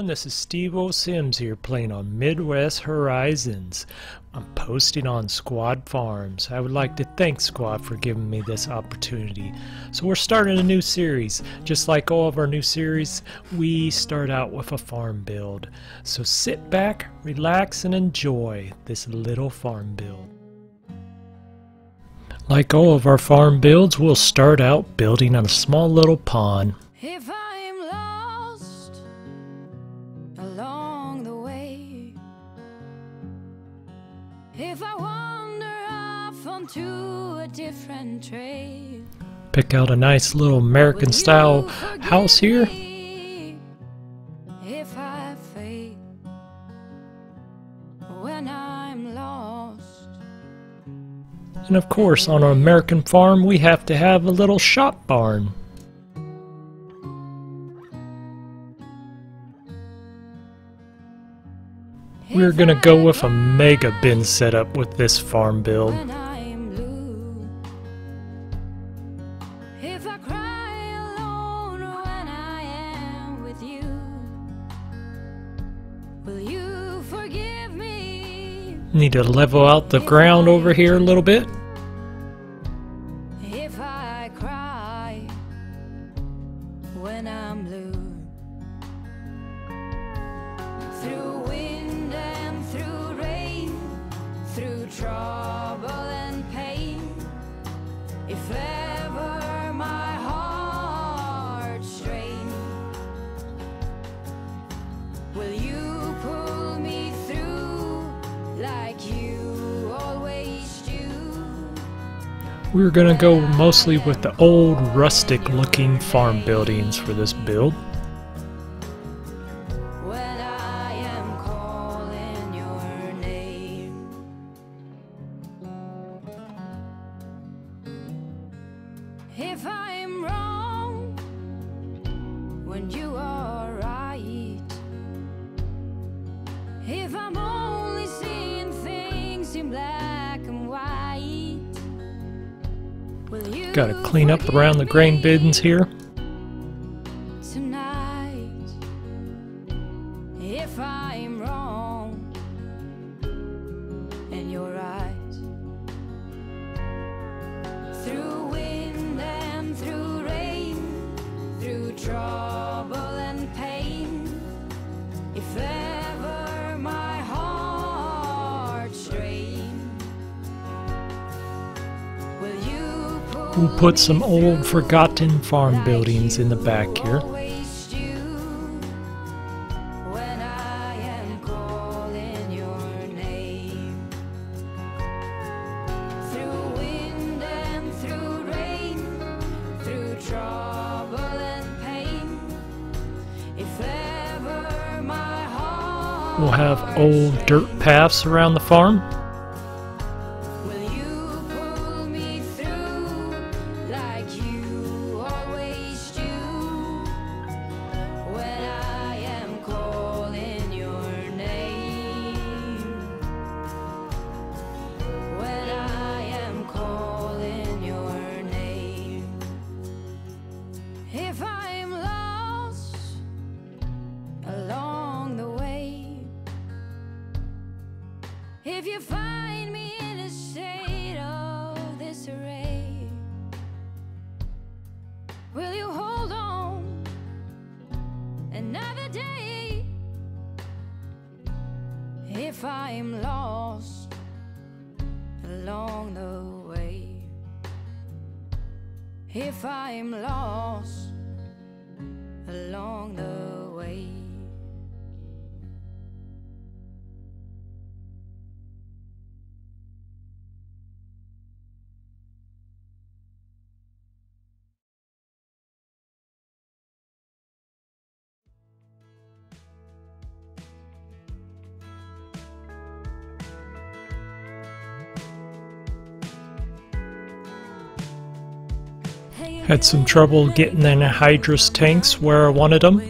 everyone, this is Steve O. Sims here playing on Midwest Horizons. I'm posting on Squad Farms. I would like to thank Squad for giving me this opportunity. So we're starting a new series. Just like all of our new series, we start out with a farm build. So sit back, relax, and enjoy this little farm build. Like all of our farm builds, we'll start out building a small little pond. If I wander off onto a different trail, pick out a nice little American style house here. If I fail when I'm lost. And of course, on an American farm, we have to have a little shop barn. We're gonna go with a mega bin setup with this farm build. If I cry alone when I am with you, will you forgive me? Need to level out the ground over here a little bit. If I cry when I'm blue. Trouble and pain, if ever my heart strain, will you pull me through like you always do? We're gonna go mostly with the old rustic looking farm buildings for this build. If I'm wrong when you are right, if I'm only seeing things in black and white, will you gotta clean up around the grain bins here tonight? If I'm wrong and you're right, through trouble and pain, if ever my heart strain, will you pull? We'll put some old forgotten farm buildings in the back here. When I am calling your name, through wind and through rain, through trouble and pain, if ever my heart. We'll have old dirt paths around the farm. Will you pull me through like you always do? When I am calling your name. When I am calling your name. If I'm lost along the way, if you find me in a state of disarray, will you hold on another day? If I'm lost along the way, if I'm lost along the way. Had some trouble getting in anhydrous tanks where I wanted them.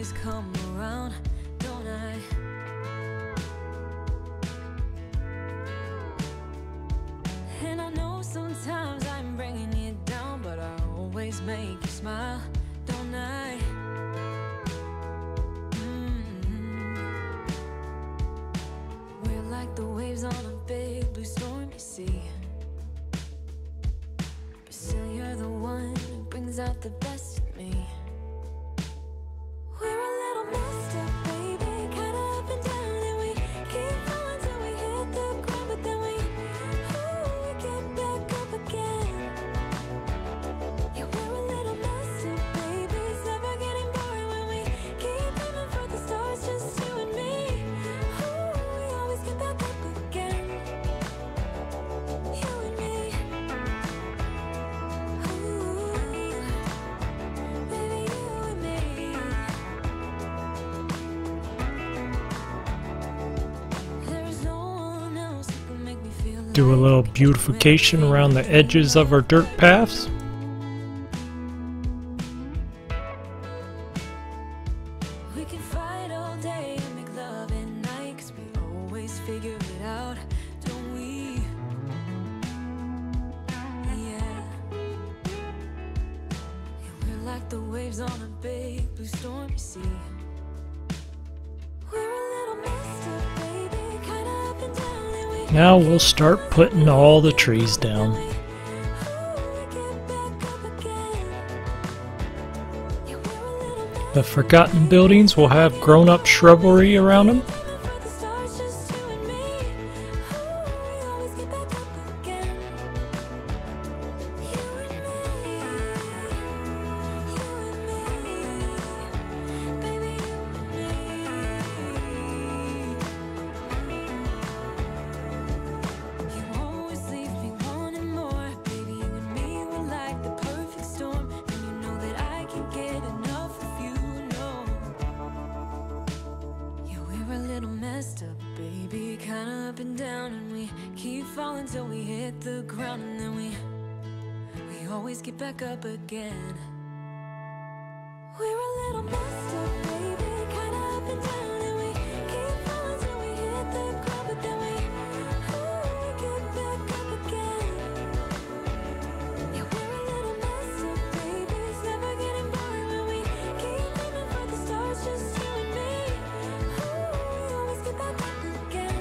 is on a big blue stormy sea. But still you're the one who brings out the best in me. We're a little messed up, baby, kinda up and down, and we keep falling till we hit the ground. But then we get back up again. Yeah, we're a little messed up, baby, it's never getting boring when we keep aiming for the stars, just you and me. Ooh, we always get back up again, you and me. Ooh, baby, you and me. There's no one else who can make me feel like. Do a little beautification around the edges of our dirt paths. We can fight all day and make love at night, 'cause we always figure it out, don't we? Yeah. And we're like the waves on a big blue stormy sea. We're a little messed up, baby, kinda up and down, and we. Now we'll start putting all the trees down. The forgotten buildings will have grown-up shrubbery around them. Up and down, and we keep falling till we hit the ground, and then we always get back up again. We're a little messed up, baby, kind of up and down, and we keep falling till we hit the ground, but then we get back up again. Yeah, we're a little messed up, baby, it's never getting boring when we keep aiming for the stars, just you and me. Oh, we always get back up again.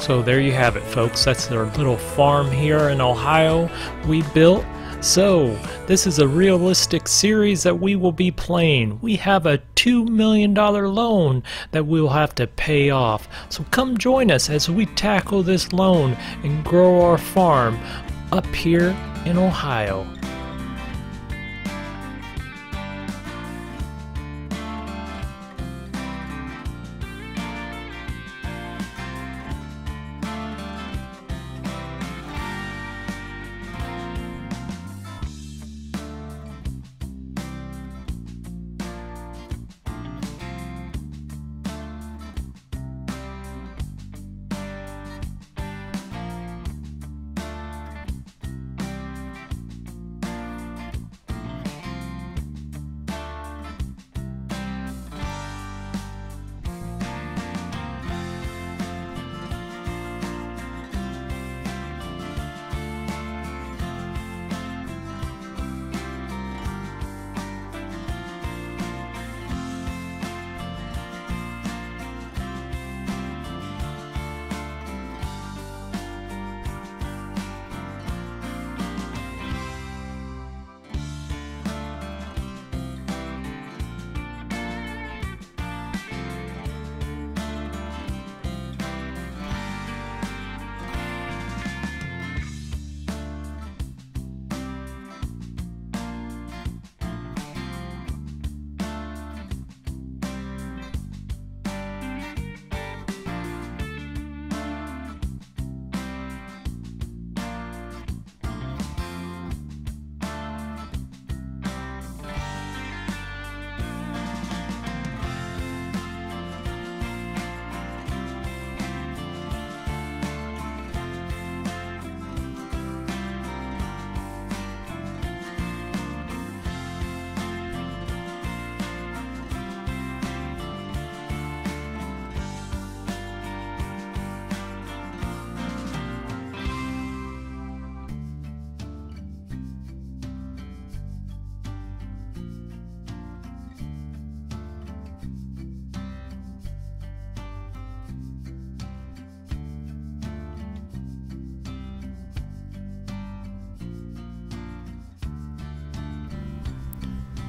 So there you have it, folks. That's their little farm here in Ohio we built. So this is a realistic series that we will be playing. We have a $2 million loan that we will have to pay off. So come join us as we tackle this loan and grow our farm up here in Ohio.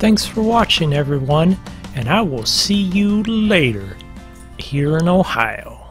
Thanks for watching, everyone, and I will see you later here in Ohio.